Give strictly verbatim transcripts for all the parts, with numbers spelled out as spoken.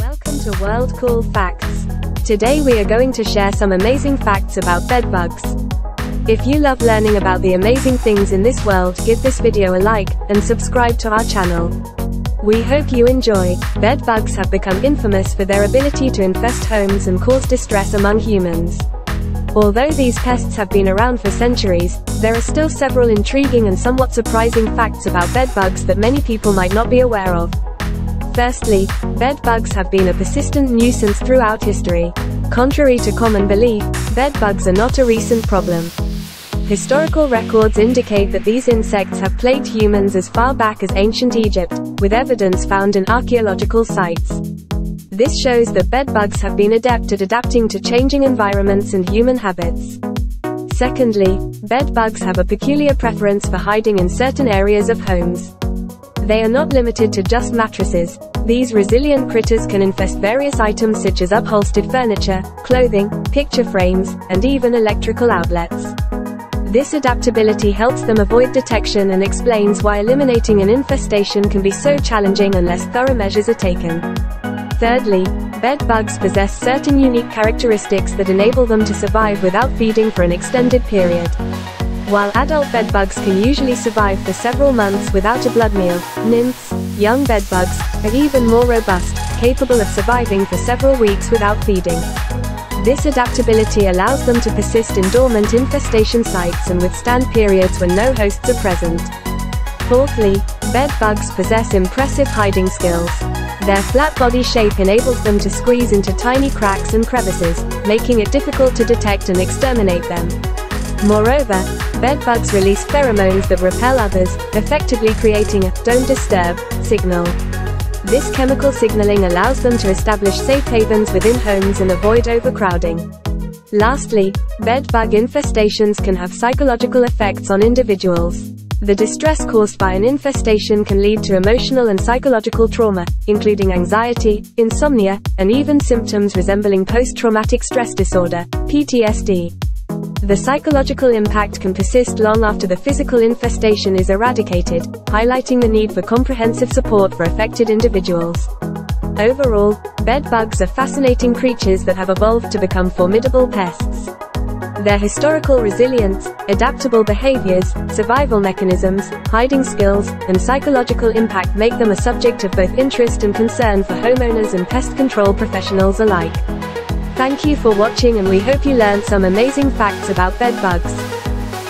Welcome to World Cool Facts. Today we are going to share some amazing facts about bedbugs. If you love learning about the amazing things in this world, give this video a like, and subscribe to our channel. We hope you enjoy. Bedbugs have become infamous for their ability to infest homes and cause distress among humans. Although these pests have been around for centuries, there are still several intriguing and somewhat surprising facts about bedbugs that many people might not be aware of. Firstly, bedbugs have been a persistent nuisance throughout history. Contrary to common belief, bedbugs are not a recent problem. Historical records indicate that these insects have plagued humans as far back as ancient Egypt, with evidence found in archaeological sites. This shows that bedbugs have been adept at adapting to changing environments and human habits. Secondly, bedbugs have a peculiar preference for hiding in certain areas of homes. They are not limited to just mattresses. These resilient critters can infest various items such as upholstered furniture, clothing, picture frames, and even electrical outlets. This adaptability helps them avoid detection and explains why eliminating an infestation can be so challenging unless thorough measures are taken. Thirdly, bedbugs possess certain unique characteristics that enable them to survive without feeding for an extended period. While adult bedbugs can usually survive for several months without a blood meal, nymphs, young bedbugs, are even more robust, capable of surviving for several weeks without feeding. This adaptability allows them to persist in dormant infestation sites and withstand periods when no hosts are present. Fourthly, bedbugs possess impressive hiding skills. Their flat body shape enables them to squeeze into tiny cracks and crevices, making it difficult to detect and exterminate them. Moreover, bedbugs release pheromones that repel others, effectively creating a "don't disturb" signal. This chemical signaling allows them to establish safe havens within homes and avoid overcrowding. Lastly, bedbug infestations can have psychological effects on individuals. The distress caused by an infestation can lead to emotional and psychological trauma, including anxiety, insomnia, and even symptoms resembling post-traumatic stress disorder, P T S D. The psychological impact can persist long after the physical infestation is eradicated, highlighting the need for comprehensive support for affected individuals. Overall, bedbugs are fascinating creatures that have evolved to become formidable pests. Their historical resilience, adaptable behaviors, survival mechanisms, hiding skills, and psychological impact make them a subject of both interest and concern for homeowners and pest control professionals alike. Thank you for watching, and we hope you learned some amazing facts about bedbugs.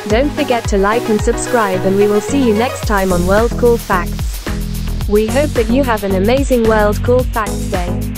Don't forget to like and subscribe, and we will see you next time on World Cool Facts. We hope that you have an amazing World Cool Facts day.